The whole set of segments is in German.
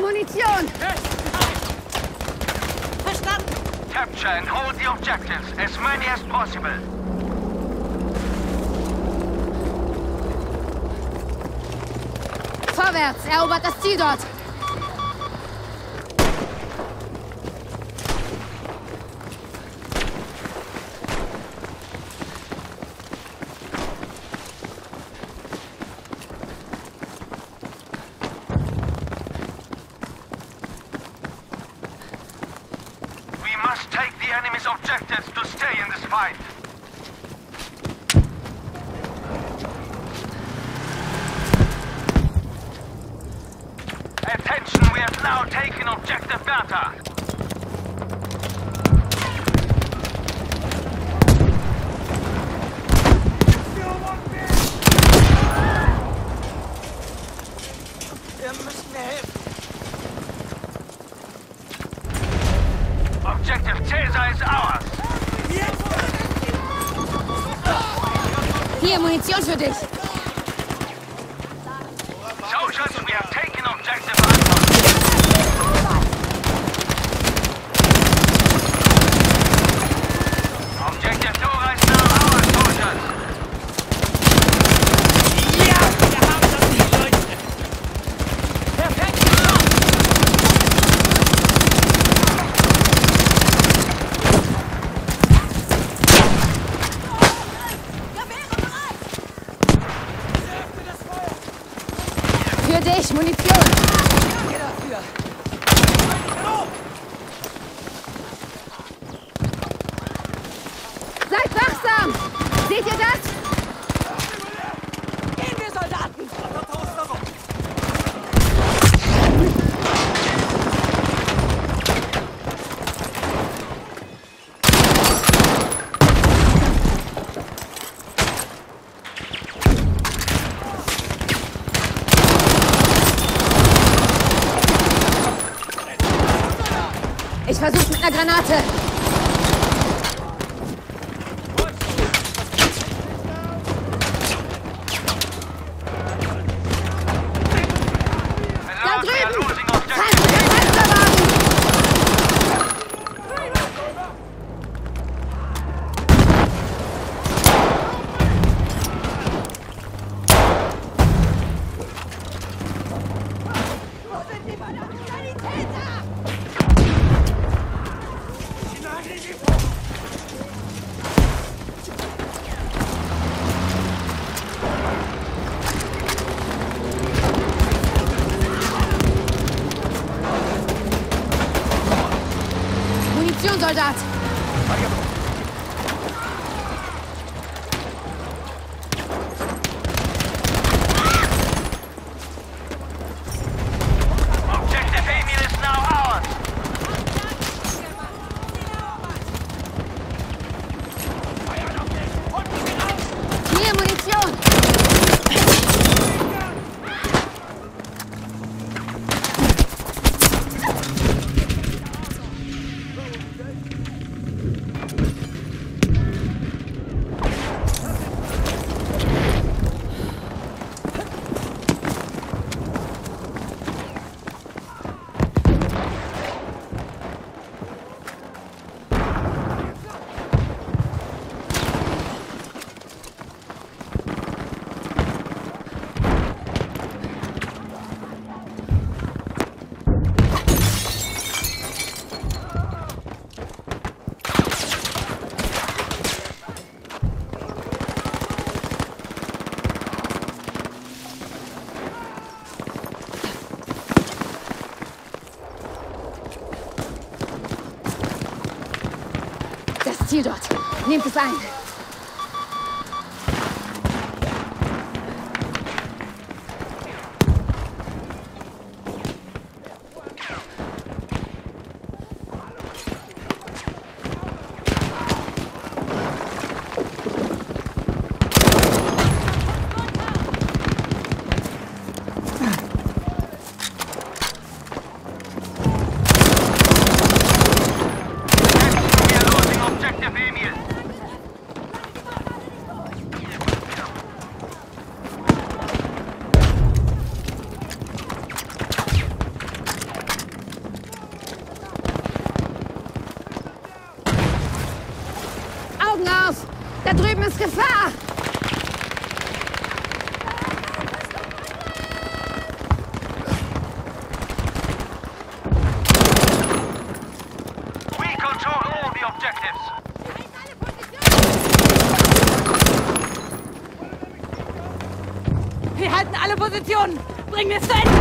Munition! Verstanden! Capture and hold the objectives, as many as possible. Vorwärts! Erobert das Ziel dort! Munition für dich! Soldiers, we have taken objective Alpha! Objective 2 is now our soldiers! Ja, wir haben das geleuchtet! Perfekt! Ich Munition! Danke dafür! Seid wachsam! Seht ihr das? Gehen wir, Soldaten! Ich versuch's mit einer Granate! Da drüben! Soldat! Objective Emil is now ours! Hier Munition! Ziel dort. Nehmt es ein. Da drüben ist Gefahr! Wir halten alle Positionen! Bringen wir es zu Ende!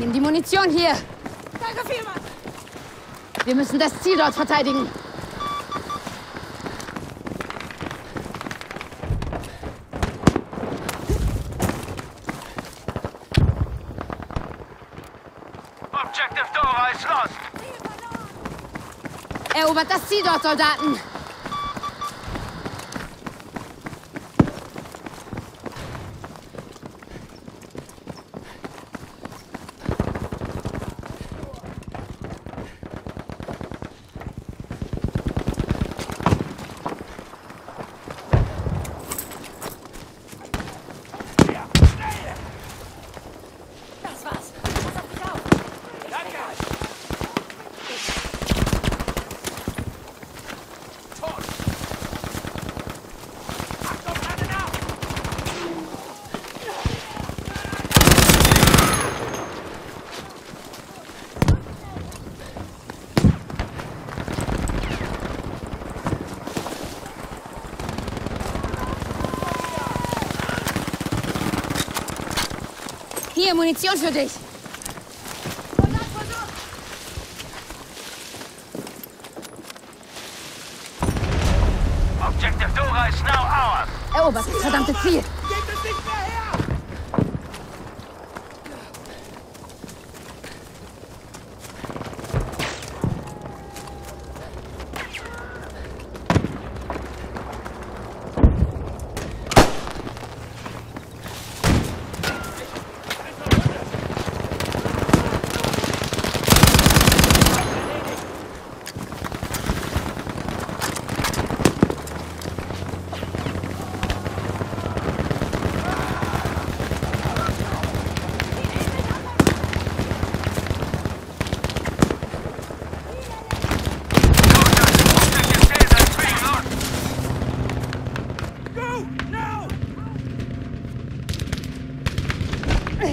Nimm die Munition hier! Danke vielmals! Wir müssen das Ziel dort verteidigen! Objective Dora is lost! Erobert das Ziel dort, Soldaten! Hier, Munition für dich! Objective Dora is now ours! Erobert das verdammte Ziel! Gebt es nicht mehr her!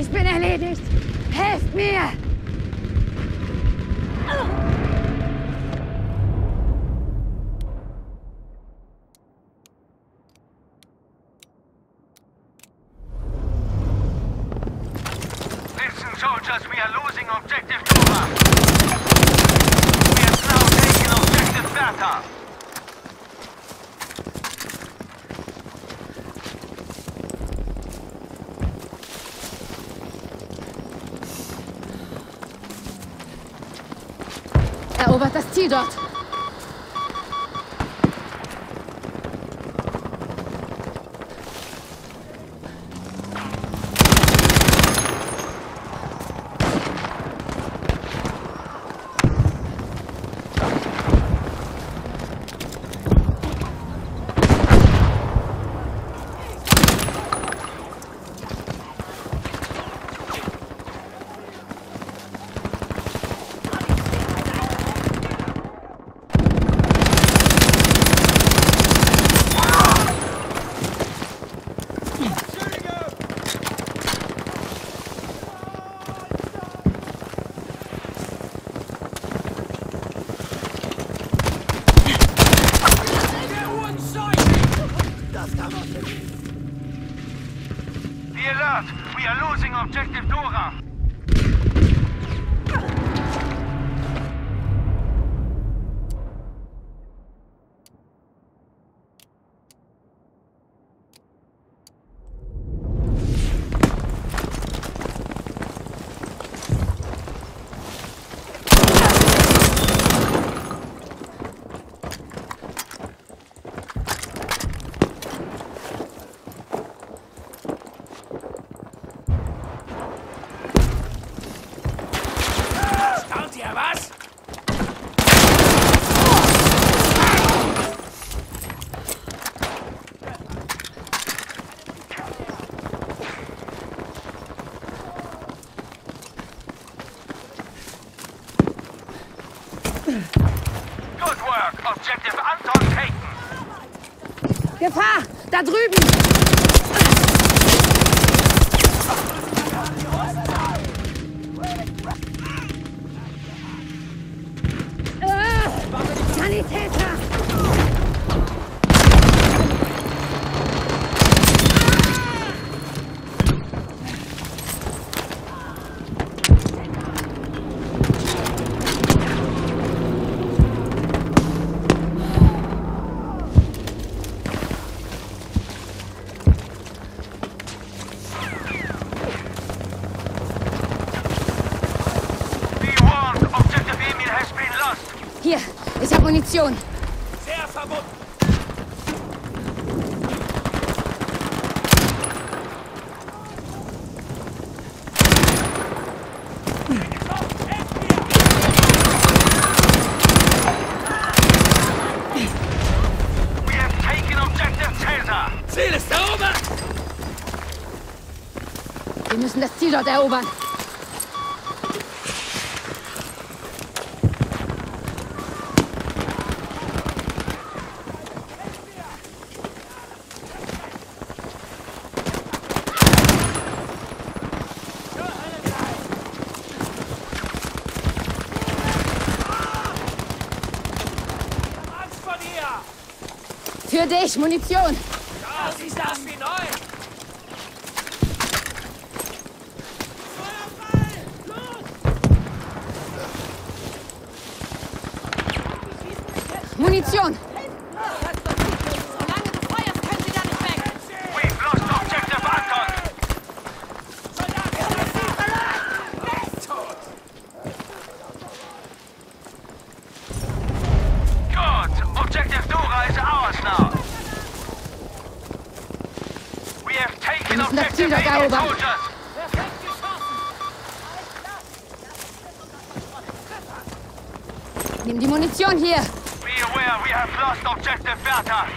Ich bin erledigt! Helft mir! Listen, soldiers, we are losing objective Dora! We have now taken objective Bertha! Erobert das Ziel dort! Be alert! We are losing objective Dora! Good work. Objective Anton taken. Gefahr! Da drüben! Sanitäter! Ich habe Munition. Sehr verbunden. We have taken objective Caesar. Ziel ist erobert. Wir müssen das Ziel dort erobern. Für dich, Munition! Ja, sie ist aus wie neu! Feuerball! Los! Munition! Solange du feuerst, können sie da nicht weg! We've lost objective Anton! Soldat! Er ist tot! Good! Objective Dora is ours now! Wir müssen das Ziel dort erobern. Nimm die Munition hier. Be aware, we have lost objective Bertha.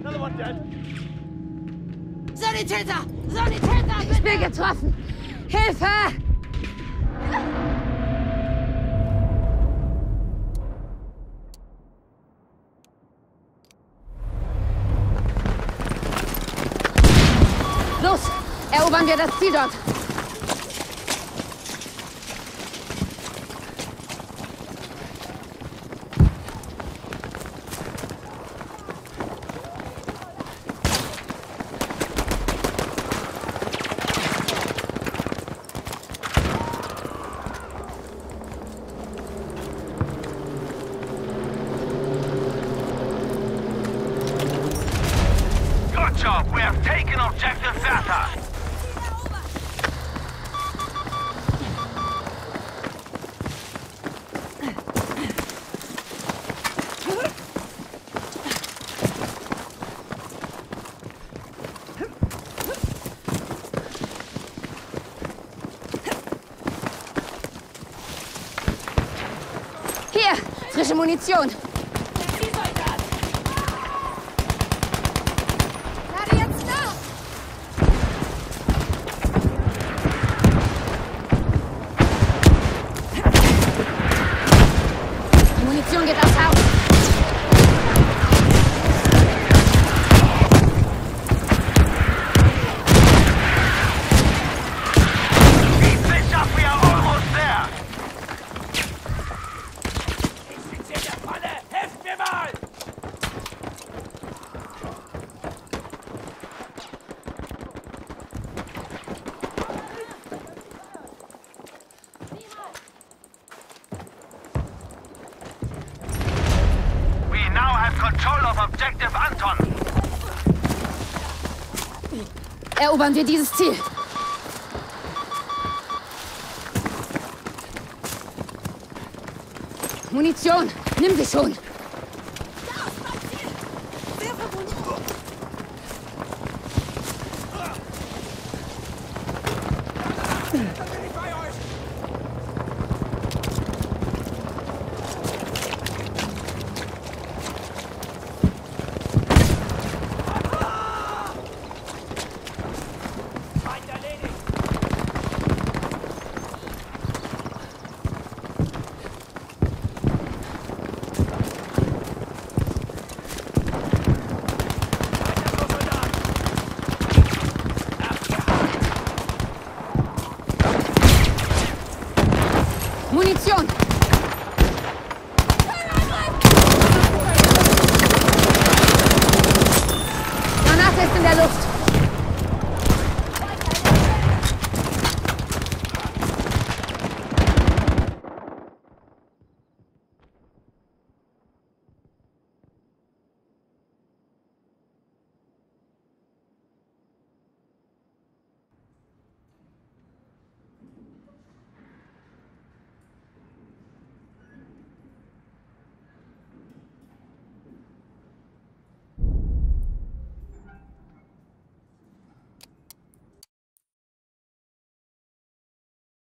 Another one dead. Sanitäter! Sanitäter! Ich bin getroffen! Hilfe! Los, erobern wir das Ziel dort. We have taken objective Bertha. Hier, frische Munition. Objective Anton! Erobern wir dieses Ziel! Munition! Nimm sie schon! Munizione!